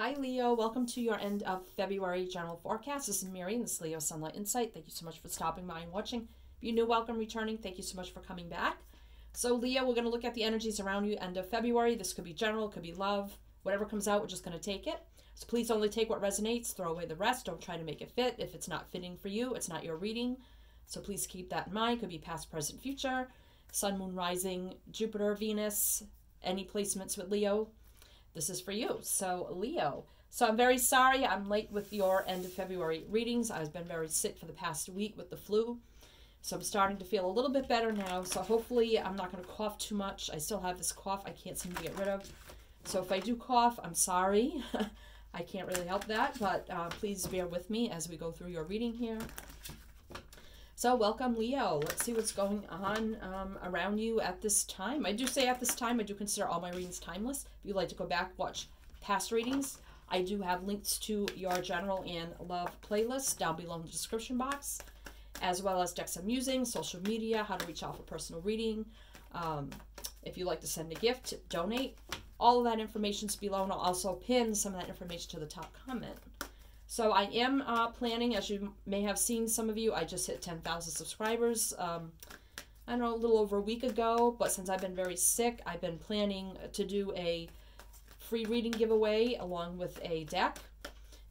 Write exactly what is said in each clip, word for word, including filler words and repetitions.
Hi Leo, welcome to your end of February general forecast. This is Miriam, this is Leo Sunlight Insight. Thank you so much for stopping by and watching. If you're new, welcome, returning, thank you so much for coming back. So Leo, we're going to look at the energies around you end of February. This could be general, could be love, whatever comes out, we're just going to take it. So please only take what resonates, throw away the rest, don't try to make it fit. If it's not fitting for you, it's not your reading. So please keep that in mind. Could be past, present, future, sun, moon, rising, Jupiter, Venus, any placements with Leo. This is for you. So Leo, so I'm very sorry I'm late with your end of February readings. I've been very sick for the past week with the flu. So I'm starting to feel a little bit better now. So hopefully I'm not going to cough too much. I still have this cough I can't seem to get rid of. So if I do cough, I'm sorry. I can't really help that, but uh, please bear with me as we go through your reading here. So welcome Leo. Let's see what's going on um, around you at this time. I do say at this time, I do consider all my readings timeless. If you'd like to go back, watch past readings. I do have links to your general and love playlist down below in the description box, as well as decks I'm using, social media, how to reach out for personal reading. Um, if you'd like to send a gift, donate. All of that information's below, and I'll also pin some of that information to the top comment. So I am uh, planning, as you may have seen, some of you, I just hit ten thousand subscribers, um, I don't know, a little over a week ago, but since I've been very sick, I've been planning to do a free reading giveaway along with a deck,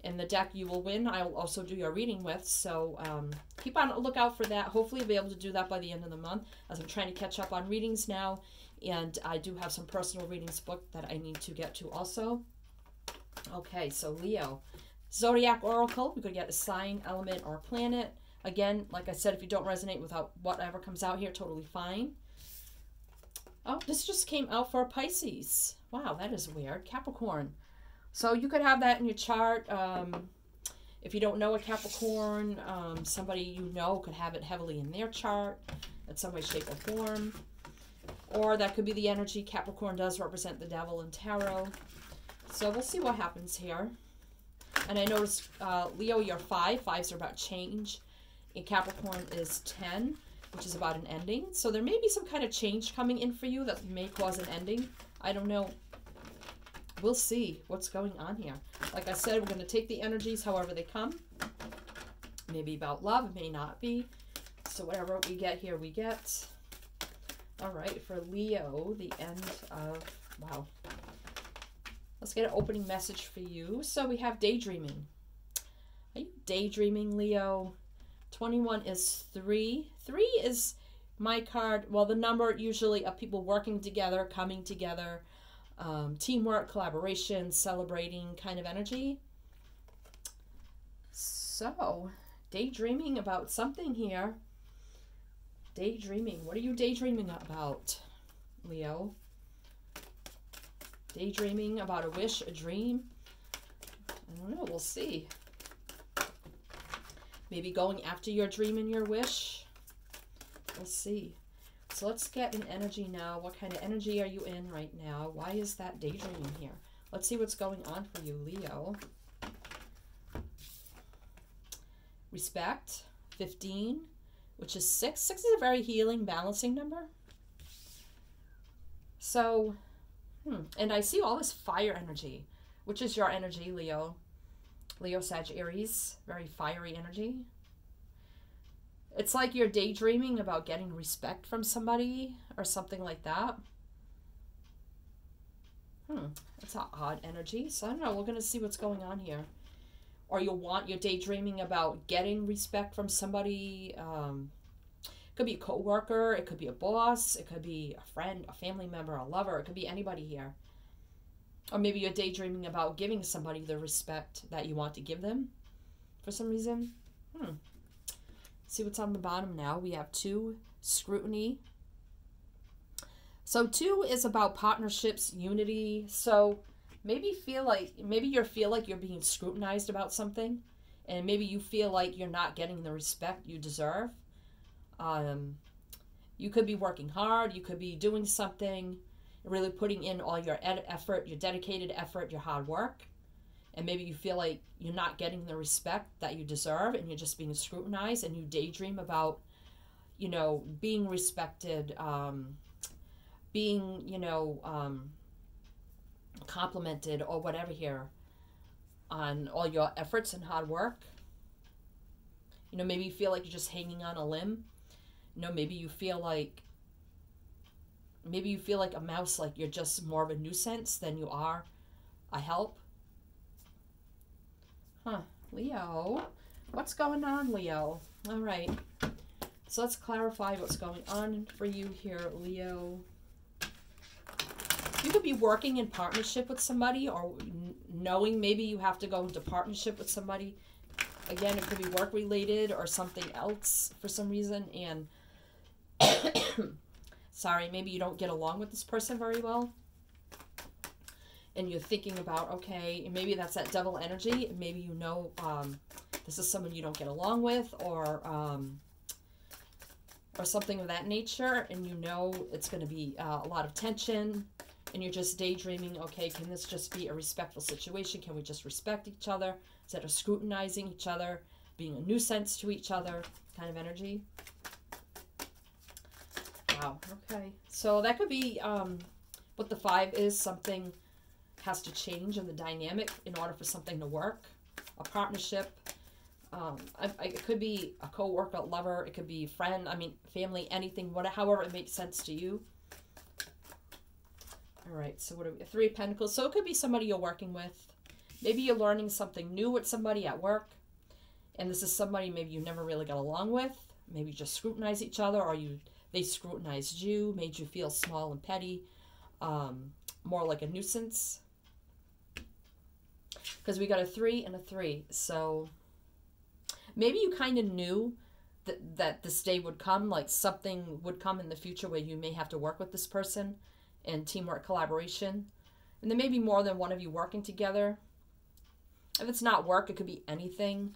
and the deck you will win, I will also do your reading with, so um, keep on a lookout for that. Hopefully I'll be able to do that by the end of the month, as I'm trying to catch up on readings now, and I do have some personal readings booked that I need to get to also. Okay, so Leo. Zodiac Oracle, we could get a sign, element, or planet. Again, like I said, if you don't resonate with whatever comes out here, totally fine. Oh, this just came out for Pisces. Wow, that is weird. Capricorn. So you could have that in your chart. Um, if you don't know a Capricorn, um, somebody you know could have it heavily in their chart in some way, shape, or form. Or that could be the energy. Capricorn does represent the devil in tarot. So we'll see what happens here. And I noticed, uh, Leo, you're five. Fives are about change. And Capricorn is ten, which is about an ending. So there may be some kind of change coming in for you that may cause an ending. I don't know. We'll see what's going on here. Like I said, we're going to take the energies however they come. Maybe about love, may not be. So whatever we get here, we get. All right, for Leo, the end of... Wow. Let's get an opening message for you. So we have daydreaming. Are you daydreaming, Leo? twenty-one is three. Three is my card. Well, the number usually of people working together, coming together, um, teamwork, collaboration, celebrating kind of energy. So daydreaming about something here. Daydreaming. What are you daydreaming about, Leo? Daydreaming about a wish, a dream. I don't know, we'll see. Maybe going after your dream and your wish. We'll see. So let's get an energy now. What kind of energy are you in right now? Why is that daydreaming here? Let's see what's going on for you, Leo. Respect, fifteen, which is six. Six is a very healing, balancing number. So... Hmm. And I see all this fire energy, which is your energy, Leo. Leo, Sag, Aries, very fiery energy. It's like you're daydreaming about getting respect from somebody or something like that. Hmm, that's an odd energy. So I don't know, we're going to see what's going on here. Or you'll want, you're daydreaming about getting respect from somebody. Um, It could be a co-worker, it could be a boss, it could be a friend, a family member, a lover, it could be anybody here. Or maybe you're daydreaming about giving somebody the respect that you want to give them for some reason. Hmm. See what's on the bottom now. We have two, scrutiny. So two is about partnerships, unity. So maybe feel like maybe you feel like you're being scrutinized about something, and maybe you feel like you're not getting the respect you deserve. Um, you could be working hard, you could be doing something, really putting in all your ed effort, your dedicated effort, your hard work, and maybe you feel like you're not getting the respect that you deserve and you're just being scrutinized, and you daydream about, you know, being respected, um, being, you know, um, complimented or whatever here. on all your efforts and hard work. You know, maybe you feel like you're just hanging on a limb. You know, maybe you feel like, maybe you feel like a mouse, like you're just more of a nuisance than you are a help. Huh, Leo. What's going on, Leo? All right. So let's clarify what's going on for you here, Leo. You could be working in partnership with somebody, or knowing maybe you have to go into partnership with somebody. Again, it could be work related or something else for some reason. And sorry, maybe you don't get along with this person very well. And you're thinking about, okay, maybe that's that devil energy. Maybe, you know, um, this is someone you don't get along with, or um, or something of that nature. And you know it's going to be uh, a lot of tension. And you're just daydreaming, okay, can this just be a respectful situation? Can we just respect each other instead of scrutinizing each other, being a nuisance to each other kind of energy? Wow, okay. So that could be um, what the five is. Something has to change in the dynamic in order for something to work. A partnership. Um, I, I, it could be a co-worker, lover. It could be friend. I mean, family, anything, whatever, however it makes sense to you. All right, so what are we, Three of Pentacles. So it could be somebody you're working with. Maybe you're learning something new with somebody at work. And this is somebody maybe you never really got along with. Maybe you just scrutinize each other, or you they scrutinized you, made you feel small and petty, um, more like a nuisance. Because we got a three and a three. So maybe you kind of knew that, that this day would come, like something would come in the future where you may have to work with this person. And teamwork, collaboration. And there may be more than one of you working together. If it's not work, it could be anything.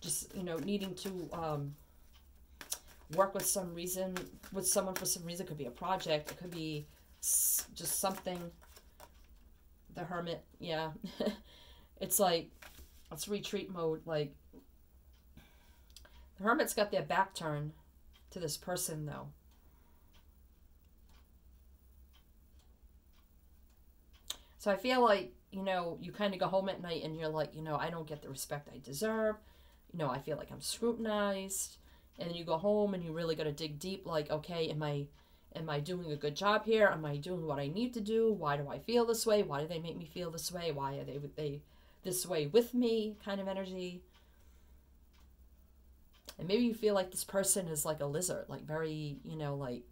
Just, you know, needing to um, work with some reason, with someone for some reason. It could be a project. It could be s just something. The Hermit, yeah. It's like, it's retreat mode. Like, the Hermit's got their back turned to this person, though. So I feel like, you know, you kind of go home at night and you're like, you know, I don't get the respect I deserve. You know, I feel like I'm scrutinized. And then you go home and you really got to dig deep. Like, okay, am I, am I doing a good job here? Am I doing what I need to do? Why do I feel this way? Why do they make me feel this way? Why are they, they this way with me kind of energy? And maybe you feel like this person is like a lizard, like very, you know, like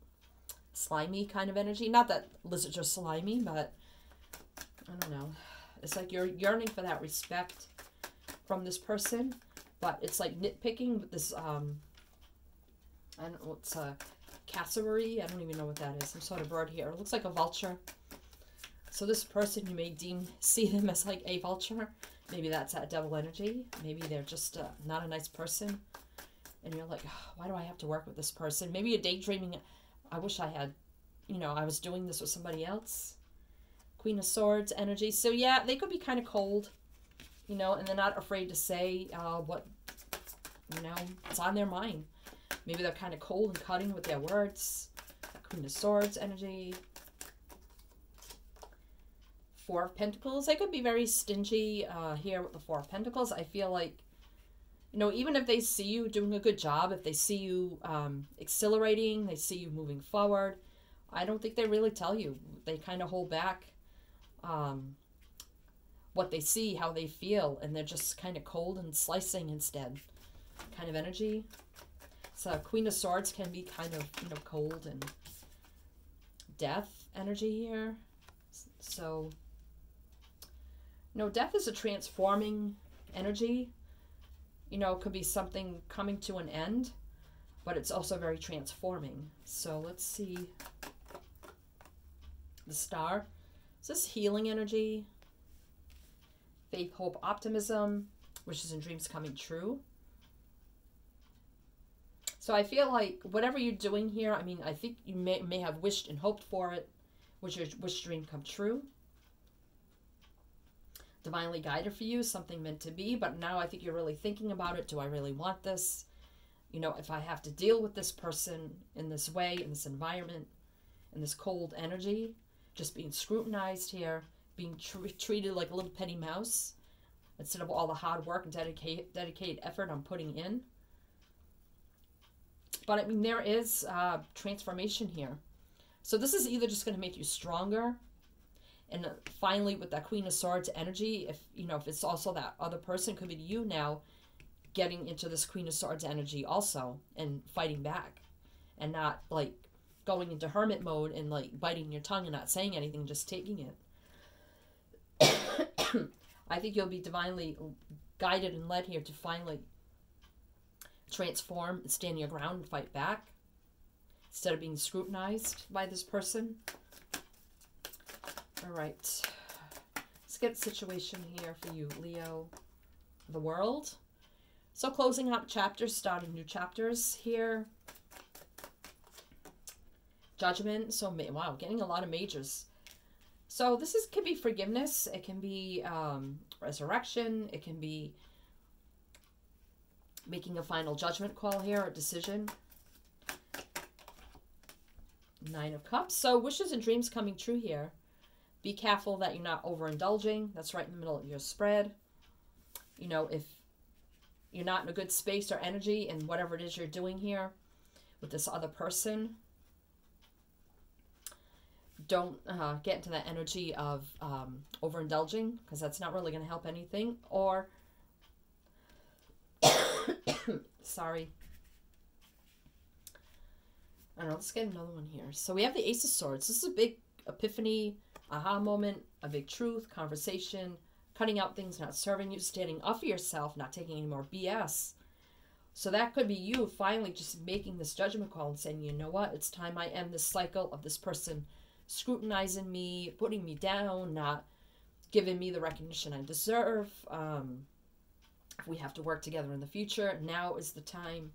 slimy kind of energy. Not that lizards are slimy, but I don't know. It's like you're yearning for that respect from this person, but it's like nitpicking with this, um, I don't know, it's a cassowary. I don't even know what that is. Some sort of bird here. It looks like a vulture. So this person, you may deem, see them as like a vulture. Maybe that's that devil energy. Maybe they're just uh, not a nice person. And you're like, oh, why do I have to work with this person? Maybe you're daydreaming. I wish I had, you know, I was doing this with somebody else. Queen of Swords energy. So yeah, they could be kind of cold, you know, and they're not afraid to say uh, what, you know, it's on their mind. Maybe they're kind of cold and cutting with their words. Queen of Swords energy. Four of Pentacles. They could be very stingy uh, here with the Four of Pentacles. I feel like, you know, even if they see you doing a good job, if they see you um, accelerating, they see you moving forward, I don't think they really tell you. They kind of hold back. Um, what they see, how they feel, and they're just kind of cold and slicing instead kind of energy. So Queen of Swords can be kind of, you know, cold and death energy here. So, you know, death is a transforming energy. You know, it could be something coming to an end, but it's also very transforming. So let's see the star. Is this healing energy, faith, hope, optimism, wishes and dreams coming true? So I feel like whatever you're doing here, I mean, I think you may, may have wished and hoped for it, which your wish dream come true. Divinely guided for you, something meant to be, but now I think you're really thinking about it. Do I really want this? You know, if I have to deal with this person in this way, in this environment, in this cold energy, just being scrutinized here, being tr treated like a little petty mouse. instead of all the hard work and dedicate, dedicated effort I'm putting in. But I mean, there is uh, transformation here. So this is either just going to make you stronger. And finally, with that Queen of Swords energy, if, you know, if it's also that other person, could be you now getting into this Queen of Swords energy also and fighting back and not like going into hermit mode and like biting your tongue and not saying anything, just taking it. I think you'll be divinely guided and led here to finally transform and stand your ground and fight back instead of being scrutinized by this person. All right, let's get a situation here for you, Leo, the world. So closing up chapters, starting new chapters here. Judgment. So, wow, getting a lot of majors. So this is could be forgiveness. It can be um, resurrection. It can be making a final judgment call here or decision. Nine of Cups. So wishes and dreams coming true here. Be careful that you're not overindulging. That's right in the middle of your spread. You know, if you're not in a good space or energy and whatever it is you're doing here with this other person, don't uh, get into that energy of um, overindulging, because that's not really going to help anything. Or, sorry. I don't know, let's get another one here. So we have the Ace of Swords. This is a big epiphany. Aha moment, a big truth, conversation, cutting out things not serving you, standing up for yourself, not taking any more B S. So that could be you finally just making this judgment call and saying, you know what, it's time I end this cycle of this person scrutinizing me, putting me down, not giving me the recognition I deserve. Um, if we have to work together in the future, now is the time.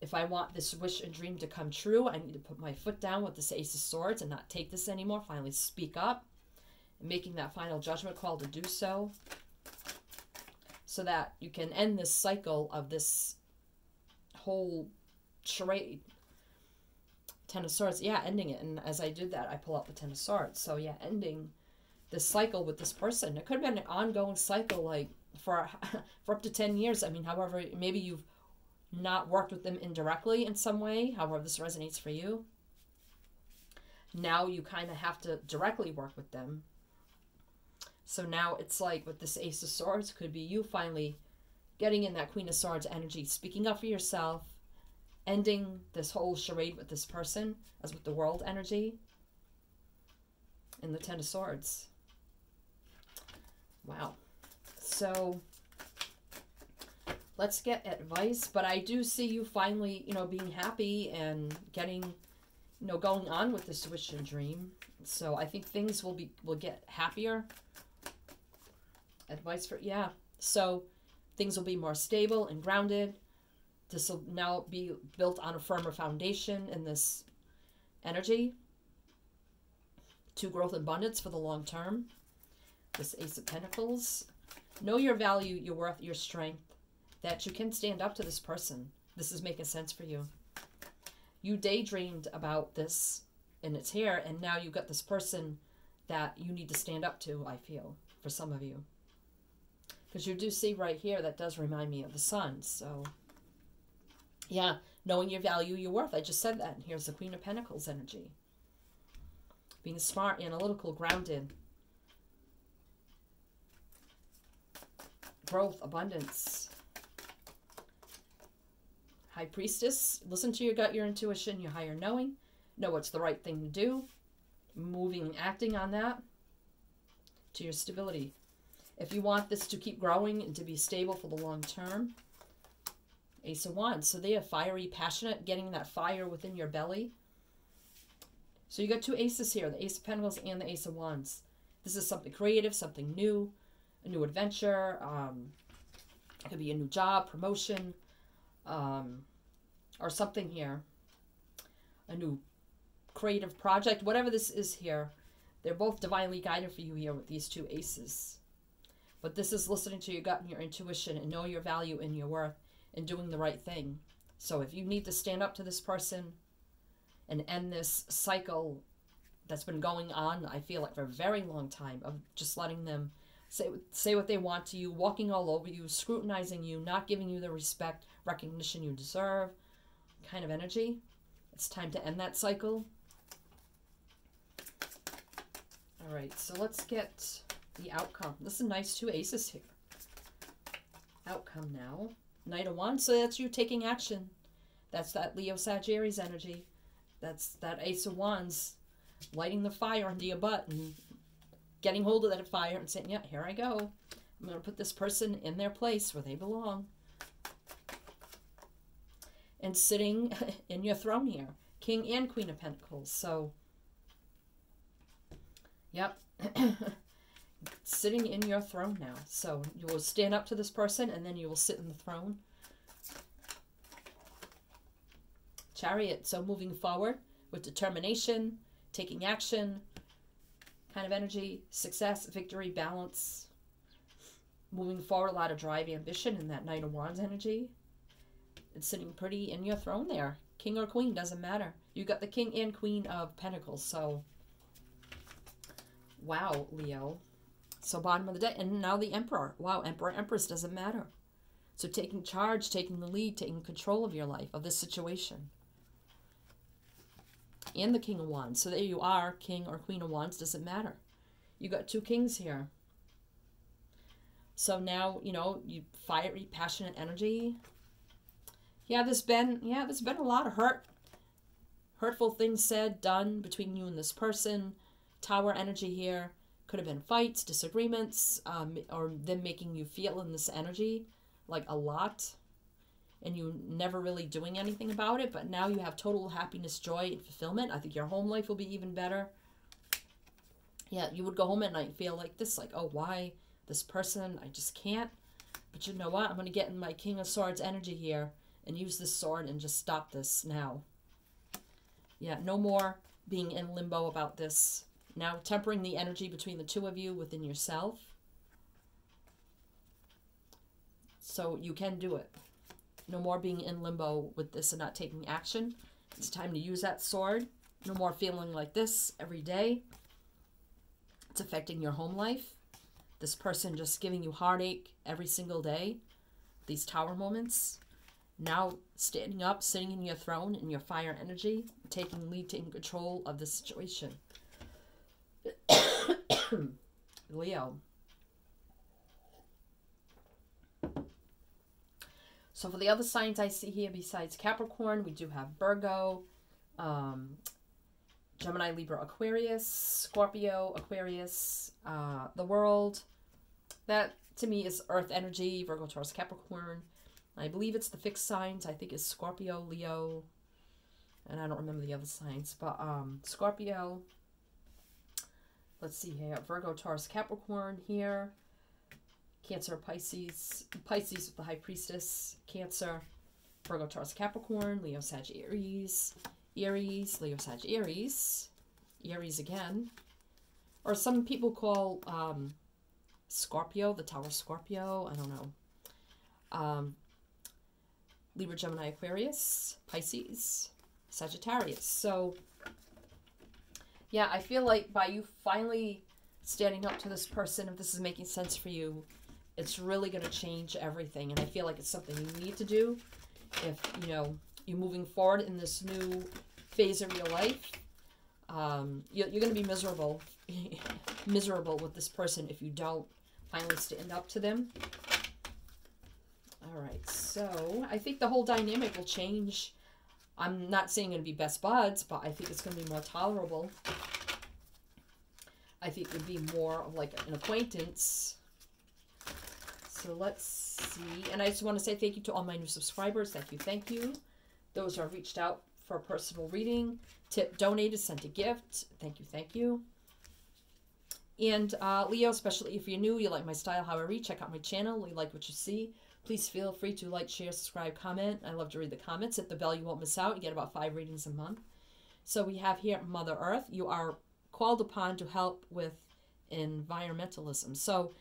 If I want this wish and dream to come true, I need to put my foot down with this Ace of Swords and not take this anymore. Finally speak up, making that final judgment call to do so, so that you can end this cycle of this whole charade. Ten of Swords, yeah, ending it. And as I did that, I pull out the Ten of Swords. So yeah, ending this cycle with this person. It could have been an ongoing cycle, like for, for up to ten years. I mean, however, maybe you've not worked with them indirectly in some way, however this resonates for you. Now you kind of have to directly work with them. So now it's like with this Ace of Swords, could be you finally getting in that Queen of Swords energy, speaking up for yourself, ending this whole charade with this person, as with the World energy, and the Ten of Swords. Wow. So let's get advice, but I do see you finally, you know, being happy and getting, you know, going on with this wish and dream. So I think things will be, will get happier. Advice for, yeah. So things will be more stable and grounded. This will now be built on a firmer foundation in this energy to growth and abundance for the long term. This Ace of Pentacles. Know your value, your worth, your strength. That you can stand up to this person. This is making sense for you. You daydreamed about this and it's here, and now you've got this person that you need to stand up to, I feel, for some of you. Because you do see right here, that does remind me of the sun. So, yeah, knowing your value, your worth. I just said that. And here's the Queen of Pentacles energy. Being smart, analytical, grounded. Growth, abundance. High Priestess, listen to your gut, your intuition, your higher knowing. Know what's the right thing to do. Moving and acting on that to your stability. If you want this to keep growing and to be stable for the long term, Ace of Wands. So they are fiery, passionate, getting that fire within your belly. So you got two aces here, the Ace of Pentacles and the Ace of Wands. This is something creative, something new, a new adventure. Um, it could be a new job, promotion, um or something here, a new creative project, whatever this is here. They're both divinely guided for you here with these two aces. But this is listening to your gut and your intuition and know your value and your worth and doing the right thing. So if you need to stand up to this person and end this cycle that's been going on, I feel like for a very long time, of just letting them say, say what they want to you, walking all over you, scrutinizing you, not giving you the respect, recognition you deserve kind of energy. It's time to end that cycle. All right, so let's get the outcome. This is a nice two aces here. Outcome now. Knight of Wands, so that's you taking action. That's that Leo Sagittarius energy. That's that Ace of Wands lighting the fire under your butt and getting hold of that fire and saying, yeah, here I go. I'm going to put this person in their place where they belong. And sitting in your throne here, King and Queen of Pentacles. So, yep. Sitting in your throne now. So you will stand up to this person and then you will sit in the throne. Chariot, so moving forward with determination, taking action, kind of energy, success, victory, balance, moving forward, a lot of drive, ambition, and that Knight of Wands energy. It's sitting pretty in your throne there. King or Queen, doesn't matter. You got the King and Queen of Pentacles, so wow, Leo. So bottom of the deck, and now the Emperor. Wow, Emperor, Empress, doesn't matter. So taking charge, taking the lead, taking control of your life, of this situation. And the King of Wands. So there you are, King or Queen of Wands, doesn't matter. You got two kings here. So now, you know, you fiery, passionate energy. Yeah, there's been, yeah, there's been a lot of hurt. Hurtful things said, done between you and this person. Tower energy here. Could have been fights, disagreements, um, or them making you feel in this energy, like a lot, and you never really doing anything about it, but now you have total happiness, joy, and fulfillment. I think your home life will be even better. Yeah, you would go home at night and feel like this, like, oh, why this person? I just can't. But you know what? I'm going to get in my King of Swords energy here and use this sword and just stop this now. Yeah, no more being in limbo about this. Now tempering the energy between the two of you within yourself. So you can do it. No more being in limbo with this and not taking action. It's time to use that sword. No more feeling like this every day. It's affecting your home life. This person just giving you heartache every single day. These tower moments. Now standing up, sitting in your throne, in your fire energy, taking lead, taking control of the situation. Leo. So for the other signs I see here besides Capricorn, we do have Virgo, um, Gemini, Libra, Aquarius, Scorpio, Aquarius, uh, the world. That to me is earth energy, Virgo, Taurus, Capricorn. I believe it's the fixed signs. I think it's Scorpio, Leo, and I don't remember the other signs, but um, Scorpio. Let's see here, Virgo, Taurus, Capricorn here, Cancer, Pisces, Pisces with the High Priestess, Cancer, Virgo, Taurus, Capricorn, Leo, Sagittarius, Aries, Leo, Sagittarius, Aries again, or some people call um, Scorpio, the Tower Scorpio, I don't know, um, Libra, Gemini, Aquarius, Pisces, Sagittarius, so... Yeah, I feel like by you finally standing up to this person, if this is making sense for you, it's really going to change everything. And I feel like it's something you need to do if, you know, you're moving forward in this new phase of your life. Um, you're you're going to be miserable, miserable with this person if you don't finally stand up to them. All right, so I think the whole dynamic will change. I'm not saying it'll be best buds, but I think it's going to be more tolerable. I think it would be more of like an acquaintance. So let's see. And I just want to say thank you to all my new subscribers. Thank you, thank you. Those who have reached out for a personal reading, tip, donated, sent a gift. Thank you, thank you. And uh, Leo, especially if you're new, you like my style, how I read, check out my channel. You like what you see. Please feel free to like, share, subscribe, comment. I love to read the comments. Hit the bell, you won't miss out. You get about five readings a month. So we have here Mother Earth. You are called upon to help with environmentalism. So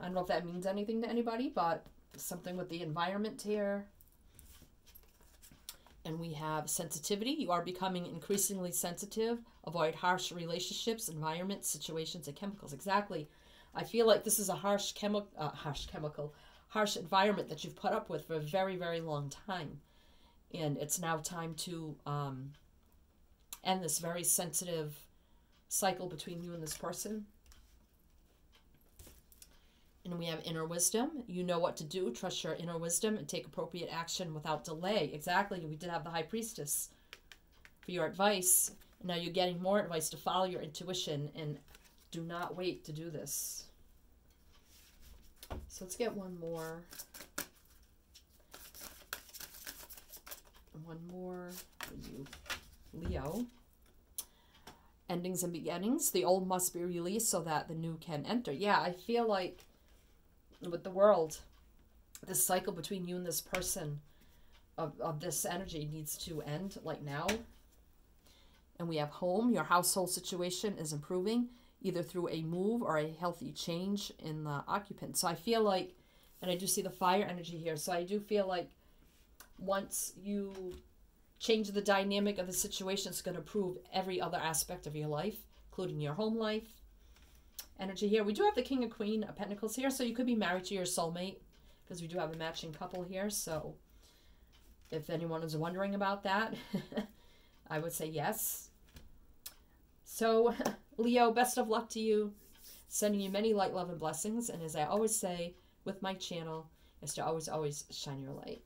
I don't know if that means anything to anybody, but something with the environment here. And we have sensitivity. You are becoming increasingly sensitive. Avoid harsh relationships, environments, situations, and chemicals. Exactly. I feel like this is a harsh chemical, uh, harsh chemical, harsh environment that you've put up with for a very, very long time. And it's now time to um, end this very sensitive cycle between you and this person. And we have inner wisdom. You know what to do. Trust your inner wisdom and take appropriate action without delay. Exactly. We did have the High Priestess for your advice. Now you're getting more advice to follow your intuition and do not wait to do this. So let's get one more. One more for you, Leo. Endings and beginnings. The old must be released so that the new can enter. Yeah, I feel like with the world, this cycle between you and this person of, of this energy needs to end, like now. And we have home. Your household situation is improving either through a move or a healthy change in the occupant. So I feel like, and I do see the fire energy here, so I do feel like once you change the dynamic of the situation, it's going to improve every other aspect of your life, including your home life. Energy here. We do have the King and Queen of Pentacles here, so you could be married to your soulmate because we do have a matching couple here. So if anyone is wondering about that, I would say yes. So Leo, best of luck to you. Sending you many light, love, and blessings. And as I always say with my channel, is to always, always shine your light.